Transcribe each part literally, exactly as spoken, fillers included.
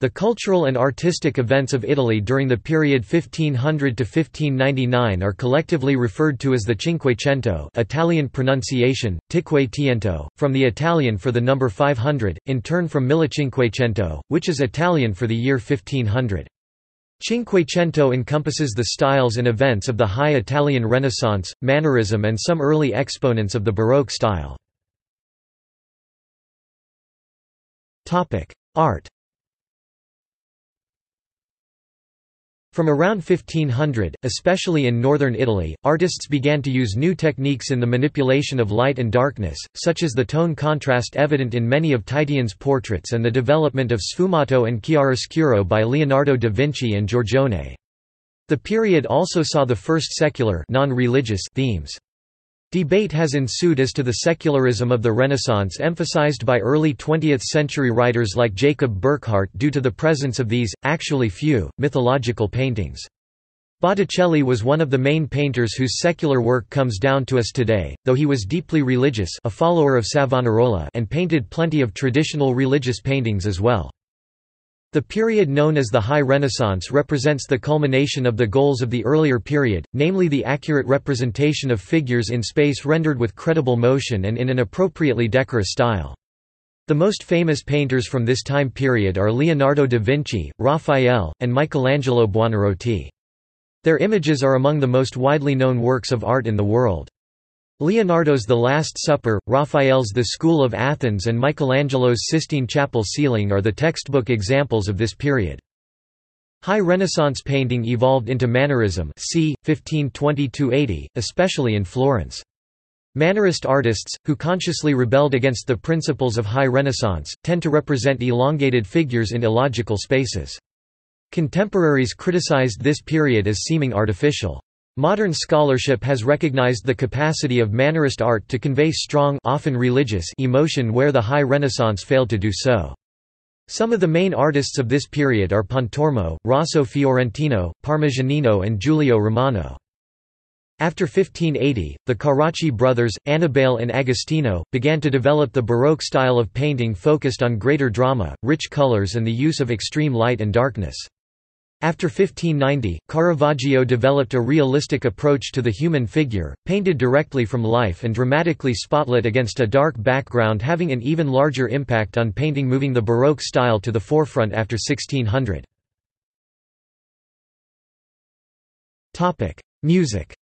The cultural and artistic events of Italy during the period fifteen hundred to fifteen ninety-nine are collectively referred to as the Cinquecento, Italian pronunciation Cinquecento, from the Italian for the number five hundred, in turn from Millecinquecento, which is Italian for the year fifteen hundred. Cinquecento encompasses the styles and events of the High Italian Renaissance, Mannerism, and some early exponents of the Baroque style. Topic: Art. From around fifteen hundred, especially in northern Italy, artists began to use new techniques in the manipulation of light and darkness, such as the tone contrast evident in many of Titian's portraits and the development of sfumato and chiaroscuro by Leonardo da Vinci and Giorgione. The period also saw the first secular non-religious themes. Debate has ensued as to the secularism of the Renaissance emphasized by early twentieth century writers like Jacob Burckhardt due to the presence of these, actually few, mythological paintings. Botticelli was one of the main painters whose secular work comes down to us today, though he was deeply religious, a follower of Savonarola, and painted plenty of traditional religious paintings as well. The period known as the High Renaissance represents the culmination of the goals of the earlier period, namely the accurate representation of figures in space rendered with credible motion and in an appropriately decorous style. The most famous painters from this time period are Leonardo da Vinci, Raphael, and Michelangelo Buonarroti. Their images are among the most widely known works of art in the world. Leonardo's The Last Supper, Raphael's The School of Athens, and Michelangelo's Sistine Chapel ceiling are the textbook examples of this period. High Renaissance painting evolved into Mannerism c. fifteen twenty to eighty, especially in Florence. Mannerist artists, who consciously rebelled against the principles of High Renaissance, tend to represent elongated figures in illogical spaces. Contemporaries criticized this period as seeming artificial. Modern scholarship has recognized the capacity of Mannerist art to convey strong, often religious, emotion where the High Renaissance failed to do so. Some of the main artists of this period are Pontormo, Rosso Fiorentino, Parmigianino, and Giulio Romano. After fifteen eighty, the Carracci brothers, Annibale and Agostino, began to develop the Baroque style of painting focused on greater drama, rich colors, and the use of extreme light and darkness. After fifteen ninety, Caravaggio developed a realistic approach to the human figure, painted directly from life and dramatically spotlit against a dark background, having an even larger impact on painting, moving the Baroque style to the forefront after sixteen hundred. Topic: Music.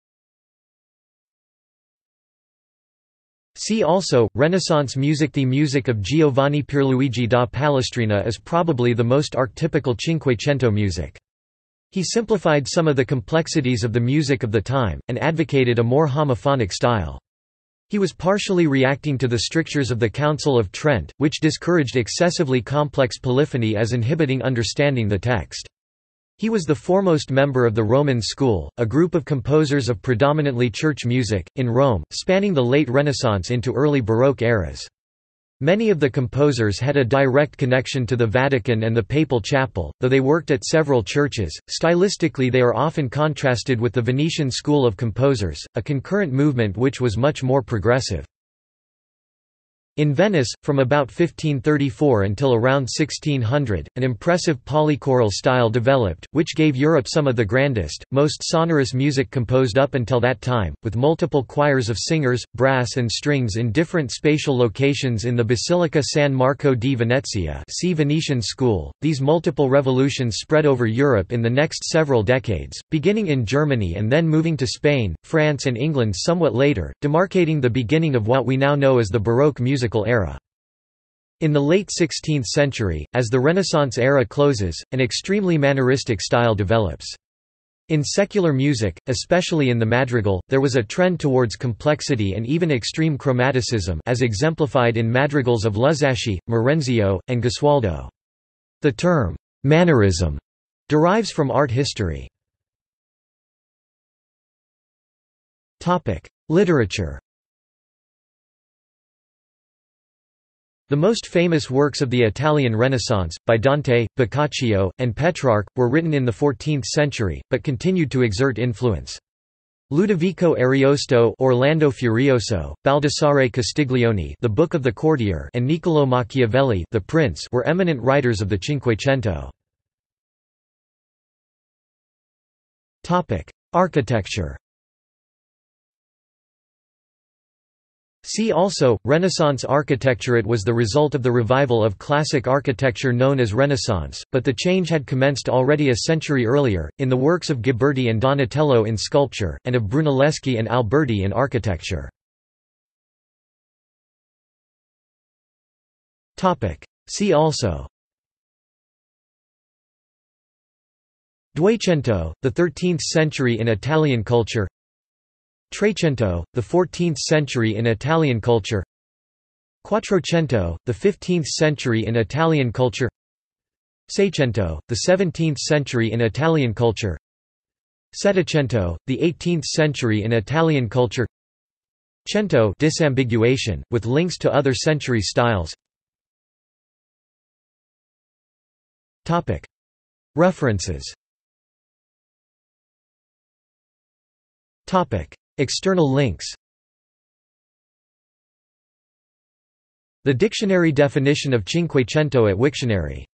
See also Renaissance music. The music of Giovanni Pierluigi da Palestrina is probably the most archetypical Cinquecento music. He simplified some of the complexities of the music of the time and advocated a more homophonic style. He was partially reacting to the strictures of the Council of Trent, which discouraged excessively complex polyphony as inhibiting understanding the text. He was the foremost member of the Roman School, a group of composers of predominantly church music, in Rome, spanning the late Renaissance into early Baroque eras. Many of the composers had a direct connection to the Vatican and the Papal Chapel, though they worked at several churches. Stylistically, they are often contrasted with the Venetian school of composers, a concurrent movement which was much more progressive. In Venice, from about fifteen thirty-four until around sixteen hundred, an impressive polychoral style developed, which gave Europe some of the grandest, most sonorous music composed up until that time, with multiple choirs of singers, brass and strings in different spatial locations in the Basilica San Marco di Venezia. See Venetian school. These multiple revolutions spread over Europe in the next several decades, beginning in Germany and then moving to Spain, France and England somewhat later, demarcating the beginning of what we now know as the Baroque music era. In the late sixteenth century, as the Renaissance era closes, an extremely manneristic style develops. In secular music, especially in the madrigal, there was a trend towards complexity and even extreme chromaticism, as exemplified in madrigals of Luzzaschi, Marenzio, and Gesualdo. The term, mannerism, derives from art history. Literature. The most famous works of the Italian Renaissance, by Dante, Boccaccio, and Petrarch, were written in the fourteenth century, but continued to exert influence. Ludovico Ariosto, Orlando Furioso, Baldassare Castiglioni, The Book of the Courtier, and Niccolò Machiavelli, The Prince, were eminent writers of the Cinquecento. Topic: Architecture. See also Renaissance architecture. It was the result of the revival of classic architecture known as Renaissance, but the change had commenced already a century earlier in the works of Ghiberti and Donatello in sculpture, and of Brunelleschi and Alberti in architecture. Topic: See also Duecento, the thirteenth century in Italian culture. Trecento, the fourteenth century in Italian culture. Quattrocento, the fifteenth century in Italian culture. Seicento, the seventeenth century in Italian culture. Settecento, the eighteenth century in Italian culture. Cento, disambiguation with links to other century styles. Topic: References. Topic: External links. The dictionary definition of Cinquecento at Wiktionary.